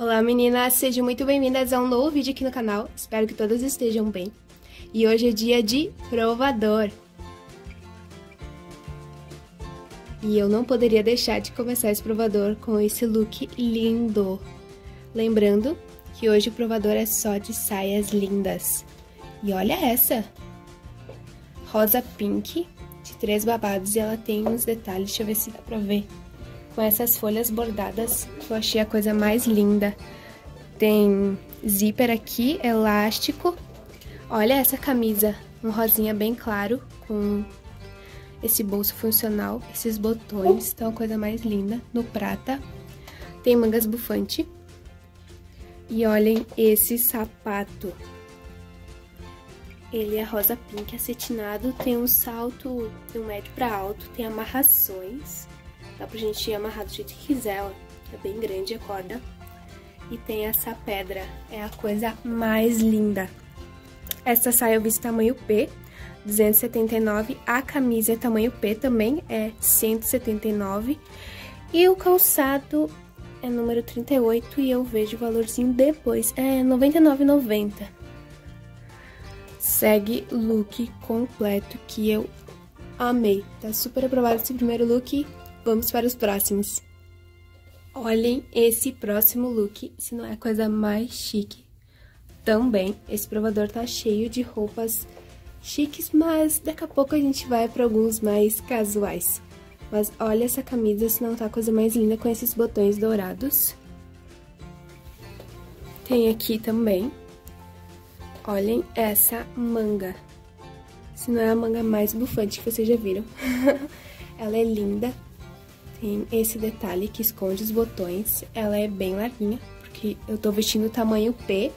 Olá meninas, sejam muito bem-vindas a um novo vídeo aqui no canal, espero que todas estejam bem. E hoje é dia de provador. E eu não poderia deixar de começar esse provador com esse look lindo. Lembrando que hoje o provador é só de saias lindas. E olha essa! Rosa pink, de 3 babados, e ela tem uns detalhes, deixa eu ver se dá pra ver. Com essas folhas bordadas, eu achei a coisa mais linda. Tem zíper aqui, elástico. Olha essa camisa, um rosinha bem claro, com esse bolso funcional. Esses botões estão a coisa mais linda, no prata. Tem mangas bufante. E olhem esse sapato. Ele é rosa pink acetinado, tem um salto de um médio pra alto, tem amarrações. Dá pra gente amarrar do jeito que quiser, ó. É bem grande a corda. E tem essa pedra. É a coisa mais linda. Essa saia eu vi tamanho P, 279. A camisa é tamanho P também, é 179. E o calçado é número 38 e eu vejo o valorzinho depois. É R$ 99,90. Segue look completo que eu amei. Tá super aprovado esse primeiro look. Vamos para os próximos. Olhem esse próximo look, se não é a coisa mais chique. Também, esse provador tá cheio de roupas chiques, mas daqui a pouco a gente vai para alguns mais casuais. Mas olha essa camisa, se não tá a coisa mais linda, com esses botões dourados. Tem aqui também. Olhem essa manga. Se não é a manga mais bufante que vocês já viram. Ela é linda. Tem esse detalhe que esconde os botões, ela é bem larguinha, porque eu tô vestindo tamanho P.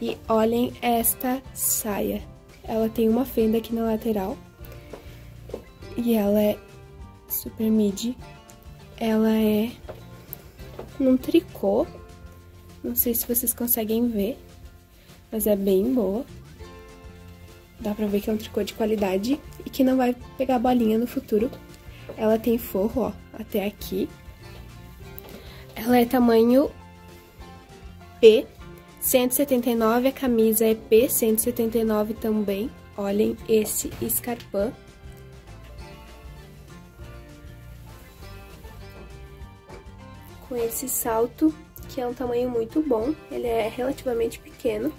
E olhem esta saia, ela tem uma fenda aqui na lateral, e ela é super midi, ela é num tricô, não sei se vocês conseguem ver, mas é bem boa. Dá pra ver que é um tricô de qualidade e que não vai pegar bolinha no futuro. Ela tem forro, ó, até aqui. Ela é tamanho P, 179, a camisa é P, 179 também. Olhem esse escarpão. Com esse salto, que é um tamanho muito bom, ele é relativamente pequeno.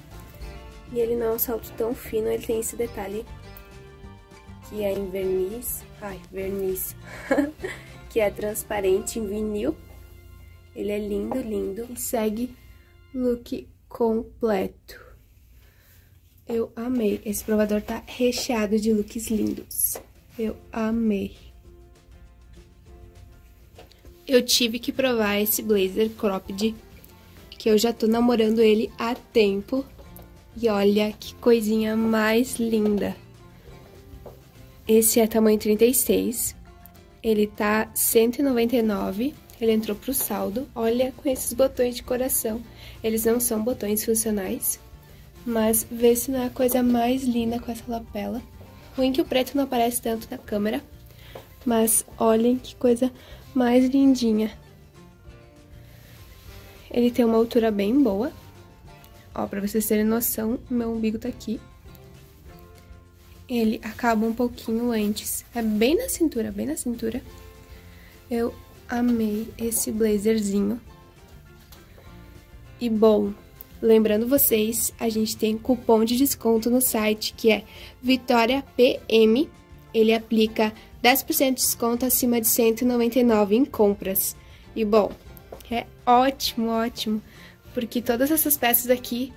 E ele não é um salto tão fino, ele tem esse detalhe. Que é em verniz, que é transparente em vinil. Ele é lindo, lindo. E segue look completo. Eu amei. Esse provador tá recheado de looks lindos. Eu amei. Eu tive que provar esse blazer cropped, que eu já tô namorando ele há tempo. E olha que coisinha mais linda. Esse é tamanho 36, ele tá 199, ele entrou pro saldo. Olha com esses botões de coração, eles não são botões funcionais, mas vê se não é a coisa mais linda com essa lapela. Ruim que o preto não aparece tanto na câmera, mas olhem que coisa mais lindinha. Ele tem uma altura bem boa, ó, pra vocês terem noção, meu umbigo tá aqui. Ele acaba um pouquinho antes, é bem na cintura, bem na cintura. Eu amei esse blazerzinho. E bom, lembrando vocês, a gente tem cupom de desconto no site, que é VitóriaPM. Ele aplica 10% de desconto acima de 199 em compras. E bom, é ótimo, ótimo, porque todas essas peças aqui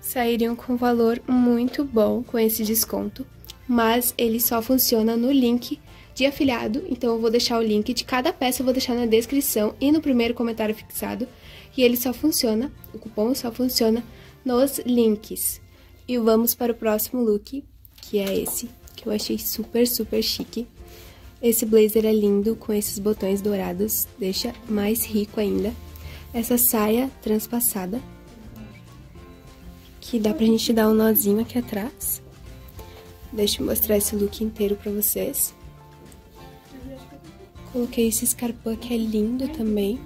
sairiam com valor muito bom com esse desconto. Mas ele só funciona no link de afiliado, então eu vou deixar o link de cada peça, eu vou deixar na descrição e no primeiro comentário fixado. E ele só funciona, o cupom só funciona nos links. E vamos para o próximo look, que é esse, que eu achei super, super chique. Esse blazer é lindo, com esses botões dourados, deixa mais rico ainda. Essa saia transpassada, que dá pra gente dar um nozinho aqui atrás. Deixa eu mostrar esse look inteiro pra vocês. Coloquei esse escarpão que é lindo também,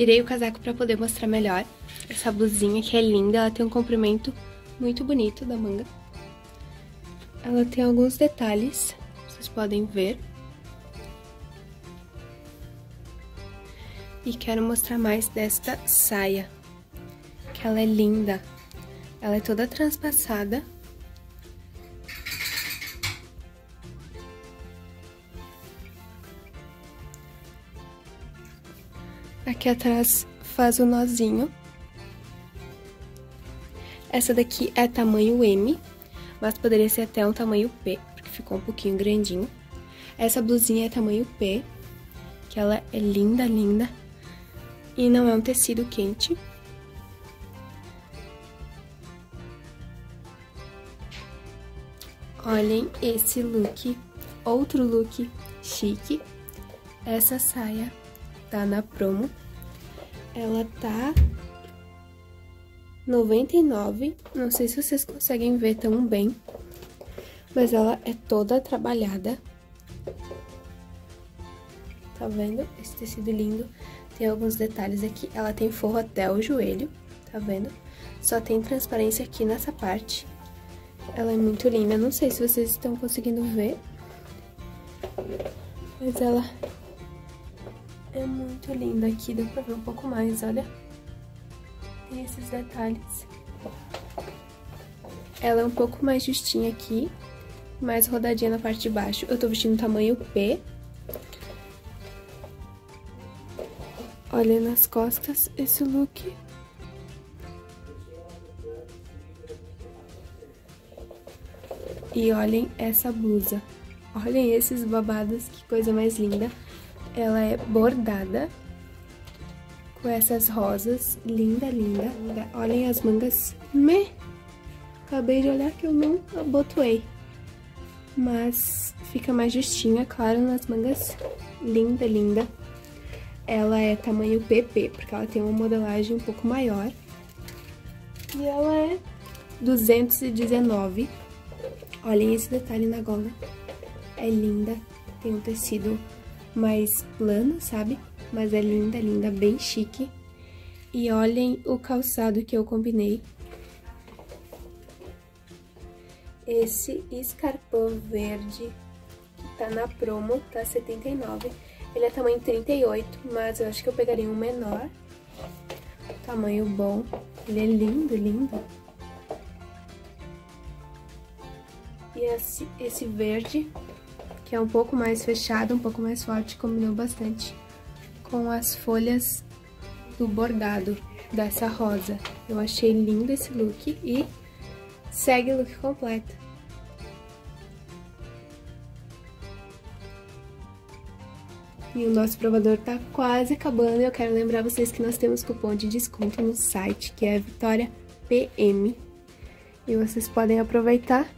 Tirei o casaco pra poder mostrar melhor. Essa blusinha que é linda, ela tem um comprimento muito bonito da manga. Ela tem alguns detalhes, vocês podem ver. E quero mostrar mais desta saia, que ela é linda. Ela é toda transpassada. Aqui atrás faz o nozinho. Essa daqui é tamanho M, mas poderia ser até um tamanho P, porque ficou um pouquinho grandinho. Essa blusinha é tamanho P, que ela é linda, linda. E não é um tecido quente. Olhem esse look, outro look chique. Essa saia tá na promo. Ela tá R$99,00, não sei se vocês conseguem ver tão bem, mas ela é toda trabalhada. Tá vendo? Esse tecido lindo, tem alguns detalhes aqui, ela tem forro até o joelho, tá vendo? Só tem transparência aqui nessa parte. Ela é muito linda, não sei se vocês estão conseguindo ver, mas ela é muito linda aqui, dá pra ver um pouco mais, olha. Tem esses detalhes. Ela é um pouco mais justinha aqui, mais rodadinha na parte de baixo. Eu tô vestindo tamanho P. Olha nas costas esse look. E olhem essa blusa. Olhem esses babados, que coisa mais linda. Ela é bordada com essas rosas, linda, linda, linda. Olhem as mangas. Acabei de olhar que eu não abotoei, mas fica mais justinha, claro, nas mangas. Linda, linda. Ela é tamanho PP, porque ela tem uma modelagem um pouco maior. E ela é R$219,00. Olhem esse detalhe na gola. É linda. Tem um tecido mais plano, sabe? Mas é linda, linda, bem chique. E olhem o calçado que eu combinei. Esse escarpão verde que tá na promo, tá R$79,00. Ele é tamanho 38, mas eu acho que eu pegaria um menor. Tamanho bom. Ele é lindo, lindo. E esse verde, que é um pouco mais fechado, um pouco mais forte, combinou bastante com as folhas do bordado dessa rosa. Eu achei lindo esse look e segue o look completo. E o nosso provador tá quase acabando. Eu quero lembrar vocês que nós temos cupom de desconto no site, que é Vitória PM. E vocês podem aproveitar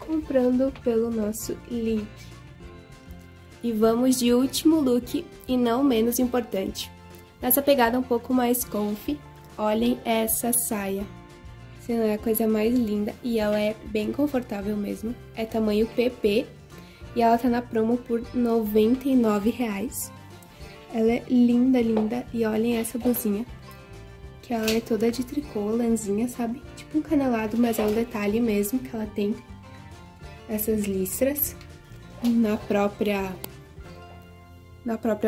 comprando pelo nosso link. E vamos de último look, e não menos importante. Nessa pegada um pouco mais comfy, olhem essa saia. Se não é a coisa mais linda, e ela é bem confortável mesmo. É tamanho PP, e ela tá na promo por R$99,00. Ela é linda, linda, e olhem essa blusinha, que ela é toda de tricô, lãzinha, sabe? Tipo um canelado, mas é um detalhe mesmo que ela tem. Essas listras na própria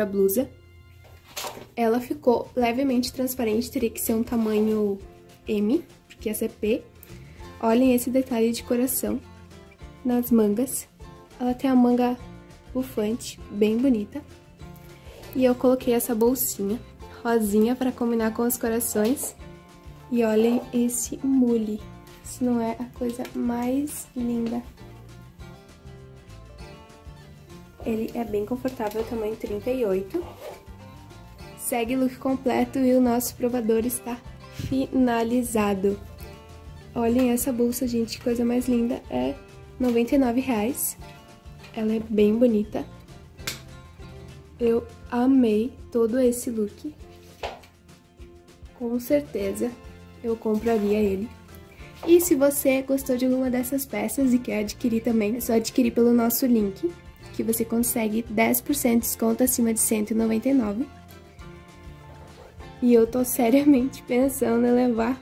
blusa. Ela ficou levemente transparente, teria que ser um tamanho M, porque essa é P. Olhem esse detalhe de coração nas mangas. Ela tem a manga bufante, bem bonita. E eu coloquei essa bolsinha rosinha para combinar com os corações. E olhem esse mule. Isso não é a coisa mais linda? Ele é bem confortável, tamanho 38. Segue o look completo e o nosso provador está finalizado. Olhem essa bolsa, gente, que coisa mais linda. É R$99,00. Ela é bem bonita. Eu amei todo esse look. Com certeza eu compraria ele. E se você gostou de alguma dessas peças e quer adquirir também, é só adquirir pelo nosso link, que você consegue 10% de desconto acima de R$199,00. E eu tô seriamente pensando em levar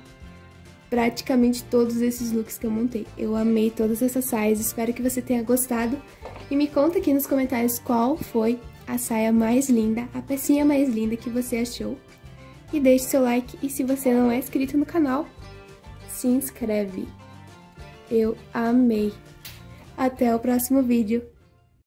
praticamente todos esses looks que eu montei. Eu amei todas essas saias, espero que você tenha gostado. E me conta aqui nos comentários qual foi a saia mais linda, a pecinha mais linda que você achou. E deixe seu like, e se você não é inscrito no canal, se inscreve. Eu amei! Até o próximo vídeo!